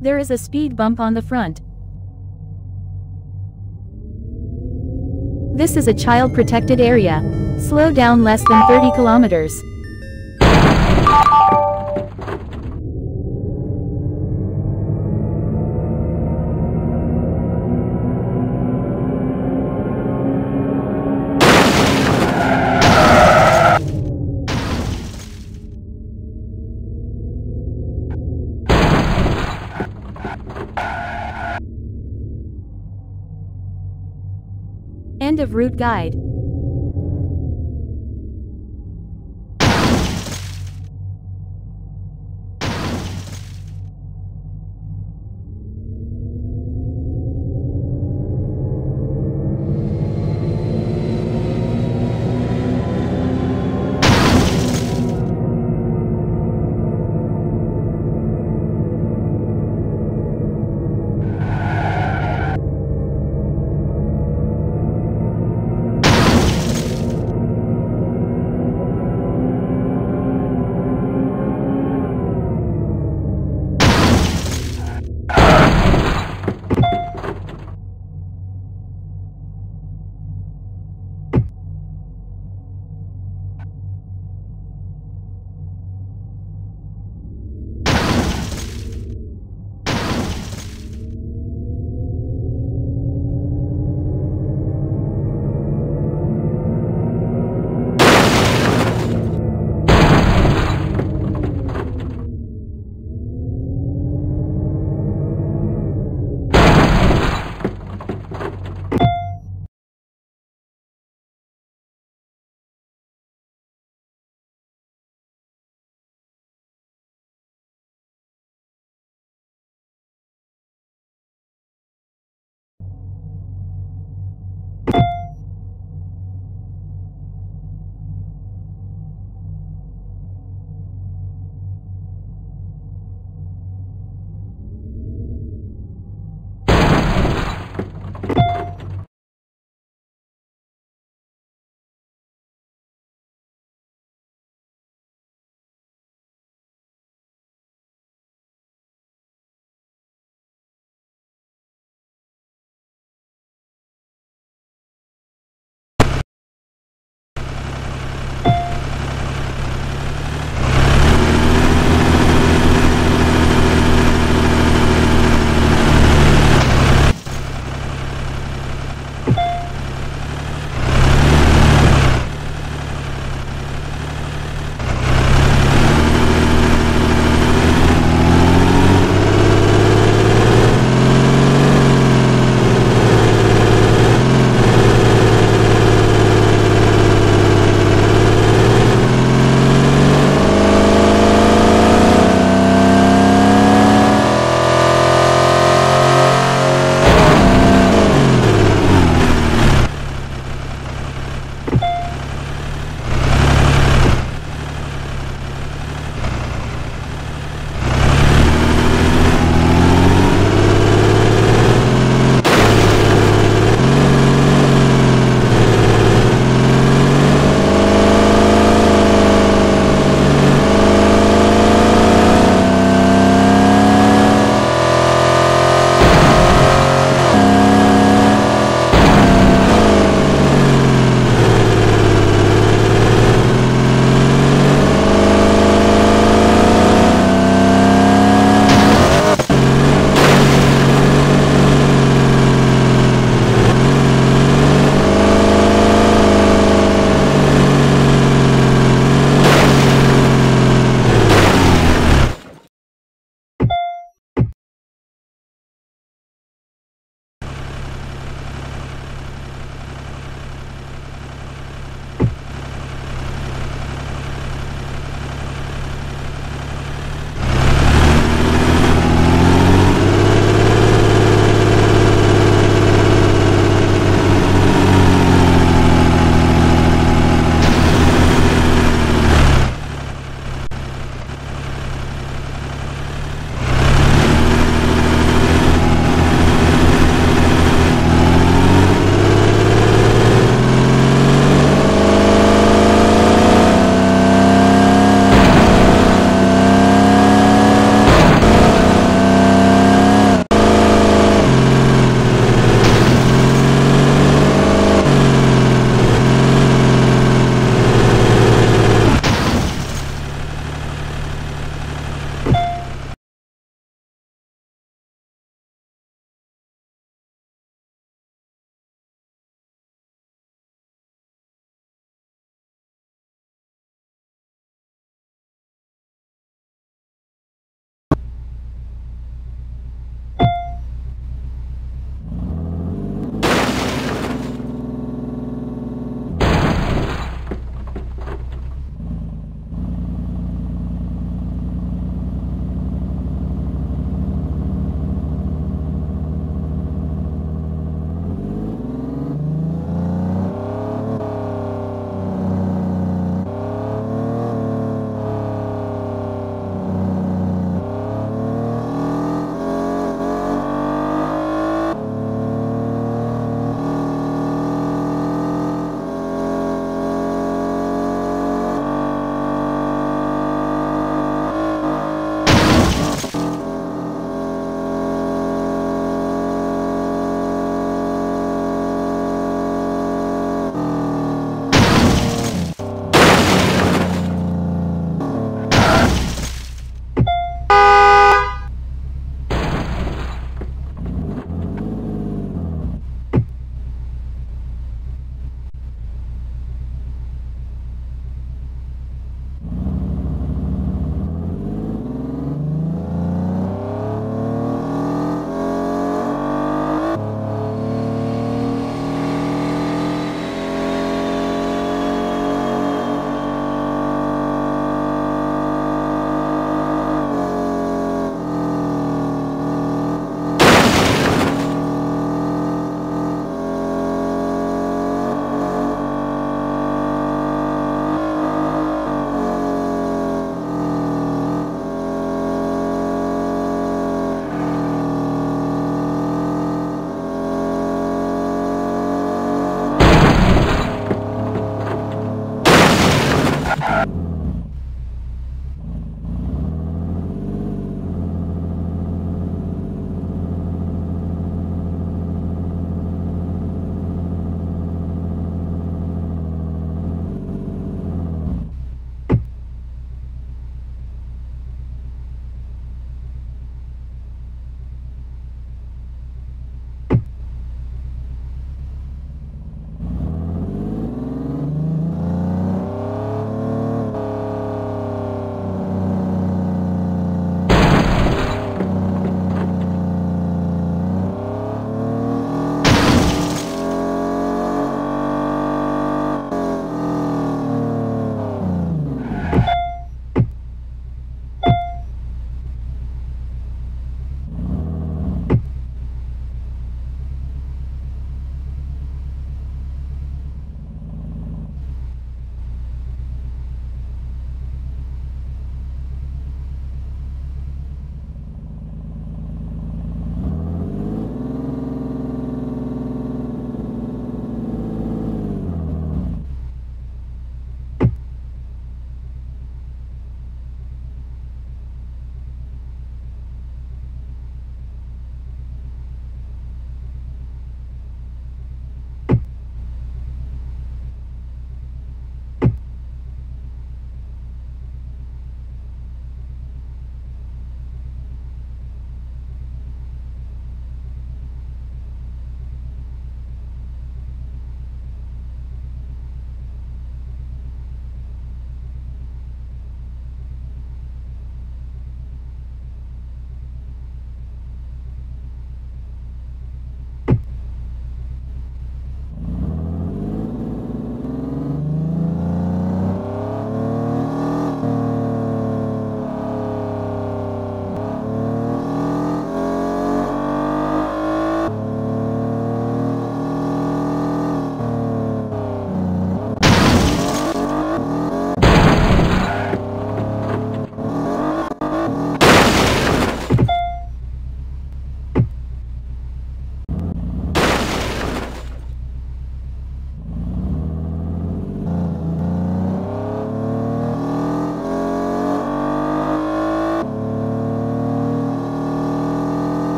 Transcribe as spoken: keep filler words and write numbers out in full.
There is a speed bump on the front. This is a child protected area. Slow down less than thirty kilometers. End of route guide.